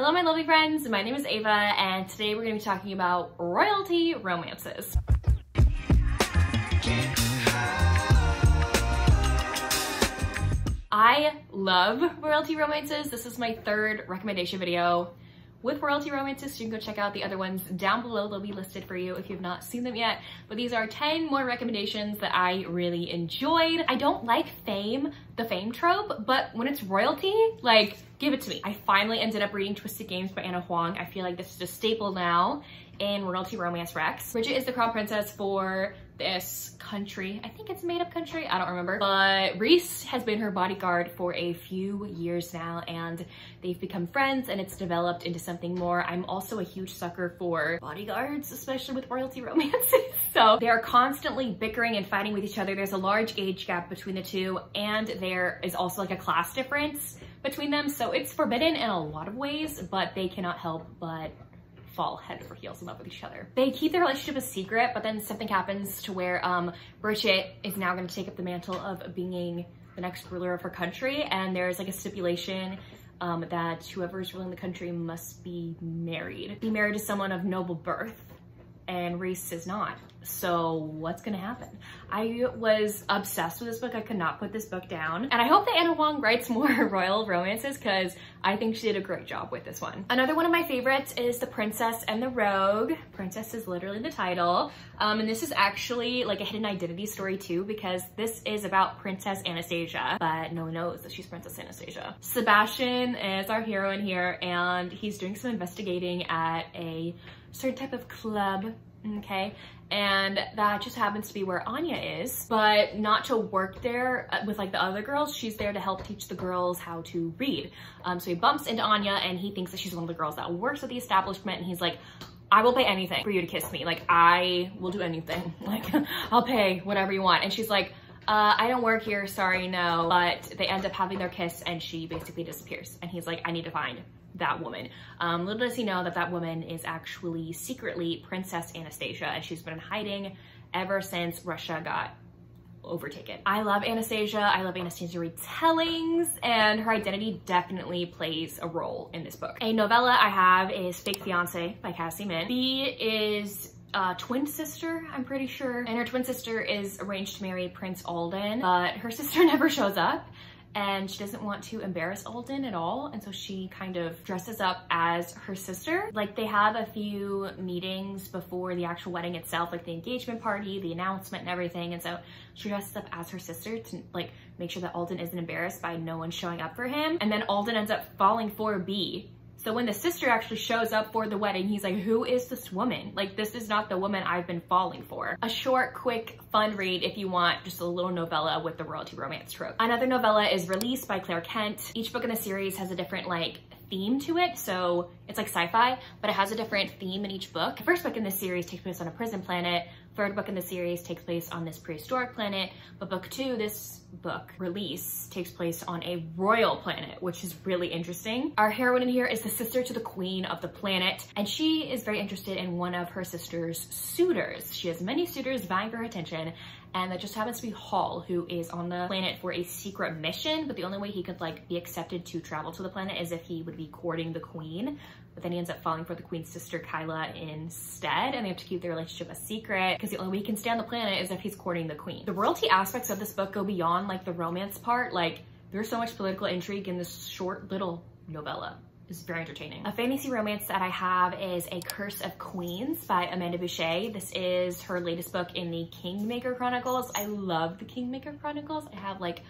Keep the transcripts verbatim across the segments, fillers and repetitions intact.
Hello my lovely friends, my name is Ava and today we're going to be talking about royalty romances. I love royalty romances. This is my third recommendation video with royalty romances, so you can go check out the other ones down below. They'll be listed for you if you've not seen them yet, but these are ten more recommendations that I really enjoyed. I don't like fame, the fame trope, but when it's royalty, like, give it to me. I finally ended up reading Twisted Games by Ana Huang. I feel like this is a staple now in royalty romance recs. Bridget is the crown princess for this country. I think it's a made up country, I don't remember. But Rhys has been her bodyguard for a few years now and they've become friends and it's developed into something more. I'm also a huge sucker for bodyguards, especially with royalty romances. So they are constantly bickering and fighting with each other. There's a large age gap between the two and there is also like a class difference between them. So it's forbidden in a lot of ways, but they cannot help but fall head over heels in love with each other. They keep their relationship a secret, but then something happens to where um, Bridget is now going to take up the mantle of being the next ruler of her country, and there's like a stipulation um, that whoever's ruling the country must be married. Be married to someone of noble birth, and Rhys is not. So what's gonna happen? I was obsessed with this book. I could not put this book down. And I hope that Ana Huang writes more royal romances because I think she did a great job with this one. Another one of my favorites is The Princess and the Rogue. Princess is literally the title. Um, and this is actually like a hidden identity story too, because this is about Princess Anastasia, but no one knows that she's Princess Anastasia. Sebastian is our hero in here and he's doing some investigating at a certain type of club, okay? And that just happens to be where Anya is, but not to work there with like the other girls. She's there to help teach the girls how to read. Um, so he bumps into Anya and he thinks that she's one of the girls that works at the establishment. And he's like, I will pay anything for you to kiss me. Like, I will do anything. Like, I'll pay whatever you want. And she's like, Uh, I don't work here, sorry, no. But they end up having their kiss and she basically disappears. And he's like, I need to find that woman. Um, little does he know that that woman is actually secretly Princess Anastasia and she's been in hiding ever since Russia got overtaken. I love Anastasia. I love Anastasia retellings and her identity definitely plays a role in this book. A novella I have is Fake Fiance by Cassie Min. She is Uh, twin sister, I'm pretty sure. And her twin sister is arranged to marry Prince Alden, but her sister never shows up and she doesn't want to embarrass Alden at all. And so she kind of dresses up as her sister. Like they have a few meetings before the actual wedding itself, like the engagement party, the announcement and everything. And so she dresses up as her sister to like make sure that Alden isn't embarrassed by no one showing up for him. And then Alden ends up falling for B. So when the sister actually shows up for the wedding, he's like, who is this woman? Like, this is not the woman I've been falling for. A short, quick, fun read if you want just a little novella with the royalty romance trope. Another novella is Released by Claire Kent. Each book in the series has a different like theme to it. So it's like sci-fi, but it has a different theme in each book. The first book in this series takes place on a prison planet. Third book in the series takes place on this prehistoric planet, but book two, this book, Release, takes place on a royal planet, which is really interesting. Our heroine in here is the sister to the queen of the planet, and she is very interested in one of her sister's suitors. She has many suitors vying for her attention, and that just happens to be Hall, who is on the planet for a secret mission, but the only way he could like be accepted to travel to the planet is if he would be courting the queen. But then he ends up falling for the queen's sister, Kyla, instead, and they have to keep their relationship a secret because the only way he can stay on the planet is if he's courting the queen. The royalty aspects of this book go beyond like the romance part. Like there's so much political intrigue in this short little novella. It's very entertaining. A fantasy romance that I have is A Curse of Queens by Amanda Boucher. This is her latest book in the Kingmaker Chronicles. I love the Kingmaker Chronicles. I have like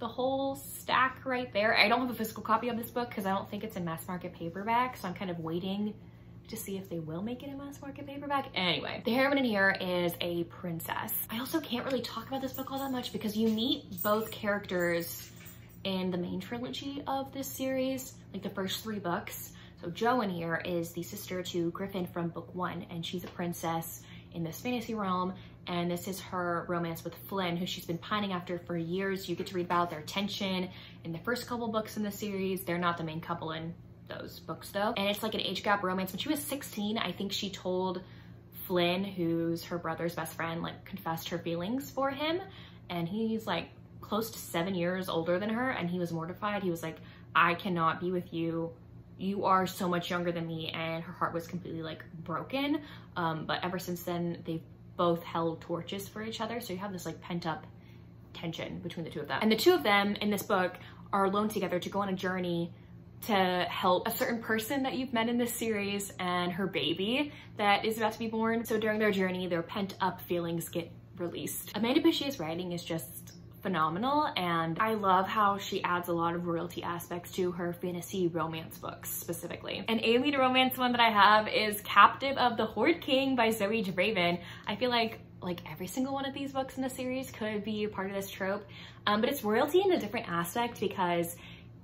the whole stack right there. I don't have a physical copy of this book because I don't think it's in mass market paperback, so I'm kind of waiting to see if they will make it a mass market paperback. Anyway, the heroine in here is a princess. I also can't really talk about this book all that much because you meet both characters in the main trilogy of this series, like the first three books. So Jo in here is the sister to Griffin from book one, and she's a princess in this fantasy realm. And this is her romance with Flynn, who she's been pining after for years. You get to read about their tension in the first couple books in the series. They're not the main couple in those books though. And it's like an age gap romance. When she was sixteen, I think she told Flynn, who's her brother's best friend, like confessed her feelings for him. And he's like close to seven years older than her. And he was mortified. He was like, I cannot be with you you are so much younger than me, and her heart was completely like broken. Um, but ever since then, they've both held torches for each other. So you have this like pent up tension between the two of them. And the two of them in this book are alone together to go on a journey to help a certain person that you've met in this series and her baby that is about to be born. So during their journey, their pent up feelings get released. Amanda Boucher's writing is just phenomenal, and I love how she adds a lot of royalty aspects to her fantasy romance books specifically. An alien romance one that I have is Captive of the Horde King by Zoe Draven. I feel like like every single one of these books in the series could be a part of this trope, um, but it's royalty in a different aspect because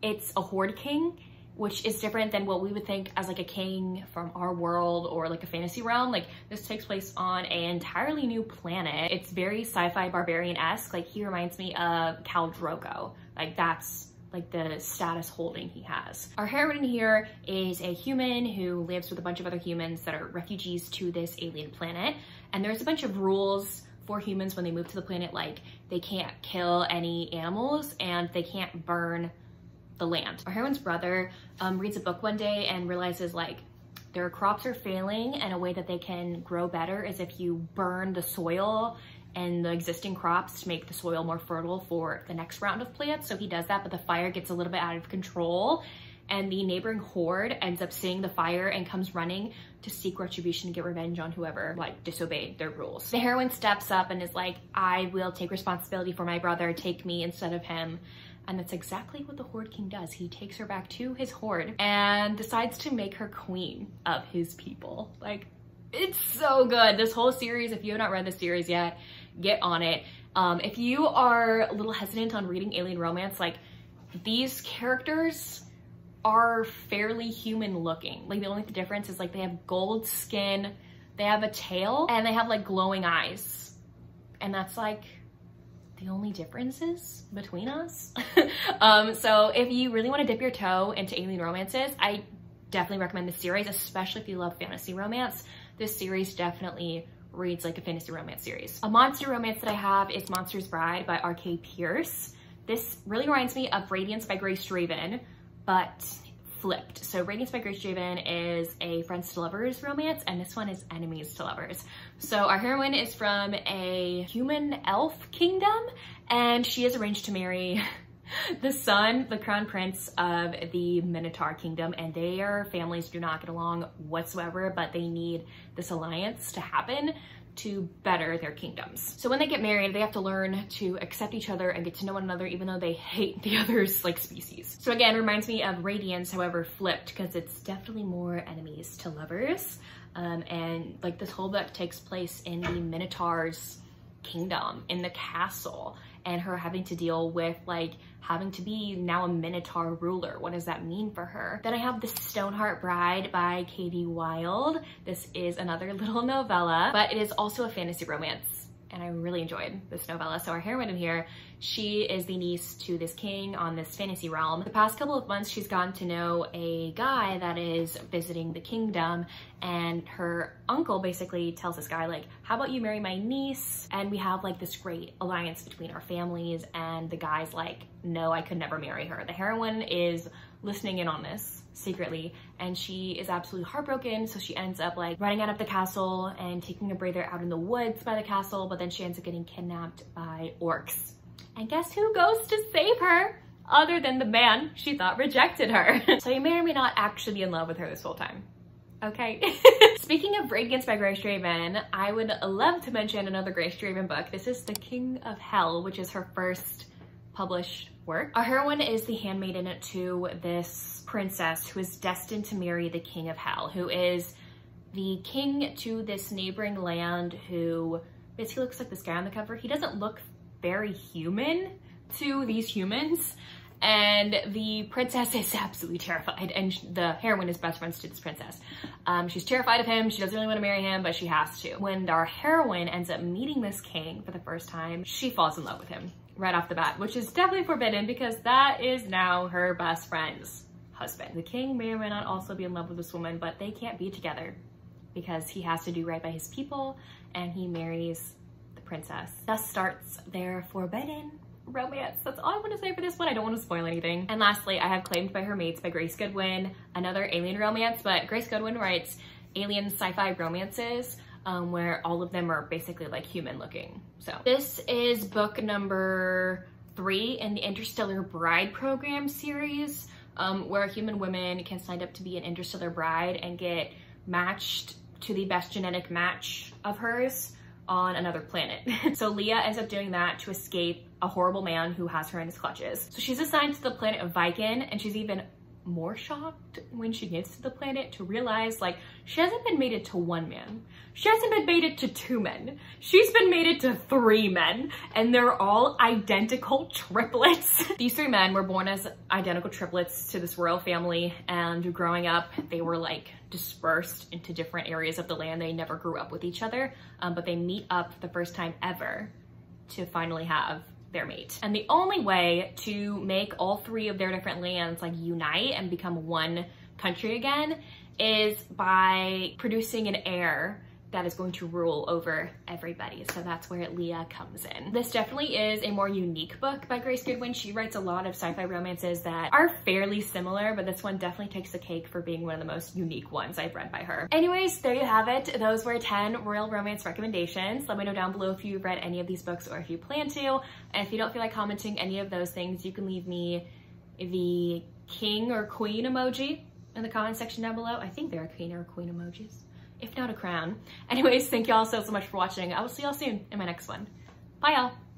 it's a horde king, which is different than what we would think as like a king from our world or like a fantasy realm. Like this takes place on an entirely new planet. It's very sci-fi barbarian-esque. Like he reminds me of Khal Drogo. Like that's like the status holding he has. Our heroine here is a human who lives with a bunch of other humans that are refugees to this alien planet. And there's a bunch of rules for humans when they move to the planet, like they can't kill any animals and they can't burn the land. Our heroine's brother um, reads a book one day and realizes like their crops are failing, and a way that they can grow better is if you burn the soil and the existing crops to make the soil more fertile for the next round of plants. So he does that, but the fire gets a little bit out of control, and the neighboring horde ends up seeing the fire and comes running to seek retribution and get revenge on whoever like disobeyed their rules. The heroine steps up and is like, I will take responsibility for my brother, take me instead of him. And that's exactly what the Horde King does. He takes her back to his horde and decides to make her queen of his people. Like, it's so good. This whole series, if you have not read the series yet, get on it. Um, if you are a little hesitant on reading alien romance, like these characters are fairly human looking. Like the only difference is like they have gold skin, they have a tail, and they have like glowing eyes. And that's like the only differences between us. um, so if you really want to dip your toe into alien romances, I definitely recommend this series, especially if you love fantasy romance. This series definitely reads like a fantasy romance series. A monster romance that I have is Monster's Bride by R K. Pierce. This really reminds me of Radiance by Grace Draven, but flipped. So Radiance by Grace Draven is a friends to lovers romance, and this one is enemies to lovers. So our heroine is from a human elf kingdom, and she is arranged to marry the son, the crown prince of the Minotaur kingdom, and their families do not get along whatsoever, but they need this alliance to happen to better their kingdoms. So when they get married, they have to learn to accept each other and get to know one another, even though they hate the other's like species. So again, reminds me of Radiance, however flipped, because it's definitely more enemies to lovers. Um, and like this whole book takes place in the Minotaur's kingdom, in the castle, and her having to deal with like having to be now a Minotaur ruler. What does that mean for her? Then I have The Stoneheart Bride by Katie Wild. This is another little novella, but it is also a fantasy romance, and I really enjoyed this novella. So our heroine in here, she is the niece to this king on this fantasy realm. The past couple of months, she's gotten to know a guy that is visiting the kingdom, and her uncle basically tells this guy, like, how about you marry my niece? And we have like this great alliance between our families. And the guy's like, no, I could never marry her. The heroine is listening in on this secretly, and she is absolutely heartbroken. So she ends up like running out of the castle and taking a breather out in the woods by the castle, but then she ends up getting kidnapped by orcs. And guess who goes to save her other than the man she thought rejected her? So you may or may not actually be in love with her this whole time. Okay. Speaking of Radiance by Grace Draven, I would love to mention another Grace Draven book. This is The King of Hell, which is her first published work. Our heroine is the handmaiden to this princess who is destined to marry the King of Hell, who is the king to this neighboring land who basically looks like this guy on the cover. He doesn't look very human to these humans, and the princess is absolutely terrified, and the heroine is best friends to this princess. Um, she's terrified of him, she doesn't really want to marry him, but she has to. When our heroine ends up meeting this king for the first time, she falls in love with him right off the bat, which is definitely forbidden because that is now her best friend's husband. The king may or may not also be in love with this woman, but they can't be together because he has to do right by his people, and he marries princess. Thus starts their forbidden romance. That's all I want to say for this one. I don't want to spoil anything. And lastly, I have Claimed by Her Mates by Grace Goodwin, another alien romance, but Grace Goodwin writes alien sci-fi romances um, where all of them are basically like human looking. So this is book number three in the Interstellar Bride Program series, um, where human women can sign up to be an interstellar bride and get matched to the best genetic match of hers on another planet. So Leah ends up doing that to escape a horrible man who has her in his clutches. So she's assigned to the planet of Viken, and she's even more shocked when she gets to the planet to realize, like, she hasn't been mated to one man. She hasn't been mated to two men. She's been mated to three men, and they're all identical triplets. These three men were born as identical triplets to this royal family, and growing up, they were like dispersed into different areas of the land. They never grew up with each other, um, but they meet up for the first time ever to finally have their mate. And the only way to make all three of their different lands like unite and become one country again is by producing an heir that is going to rule over everybody. So that's where Leah comes in. This definitely is a more unique book by Grace Goodwin. She writes a lot of sci-fi romances that are fairly similar, but this one definitely takes the cake for being one of the most unique ones I've read by her. Anyways, there you have it. Those were ten royal romance recommendations. Let me know down below if you've read any of these books or if you plan to. And if you don't feel like commenting any of those things, you can leave me the king or queen emoji in the comment section down below. I think there are king or queen emojis, if not a crown. Anyways, thank y'all so, so much for watching. I will see y'all soon in my next one. Bye y'all.